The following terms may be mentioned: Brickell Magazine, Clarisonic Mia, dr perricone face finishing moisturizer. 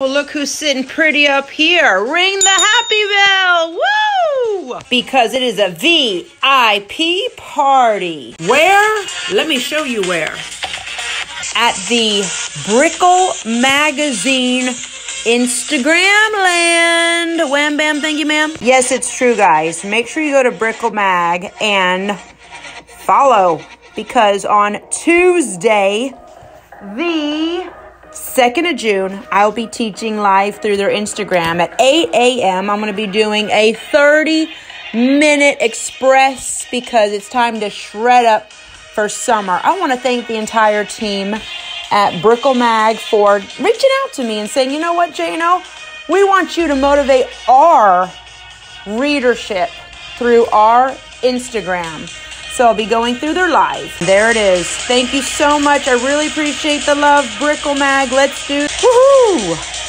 Well, look who's sitting pretty up here. Ring the happy bell. Woo! Because it is a VIP party. Where? Let me show you where. At the Brickell Magazine Instagram land. Wham, bam, thank you, ma'am. Yes, it's true, guys. Make sure you go to Brickell Mag and follow. Because on Tuesday, the 2nd of June, I'll be teaching live through their Instagram at 8 a.m. I'm going to be doing a 30-minute express because it's time to shred up for summer. I want to thank the entire team at Brickell Mag for reaching out to me and saying, you know what, Jano, we want you to motivate our readership through our Instagram. So I'll be going through their live. There it is. Thank you so much. I really appreciate the love, Brickell Mag. Let's do it. Woohoo!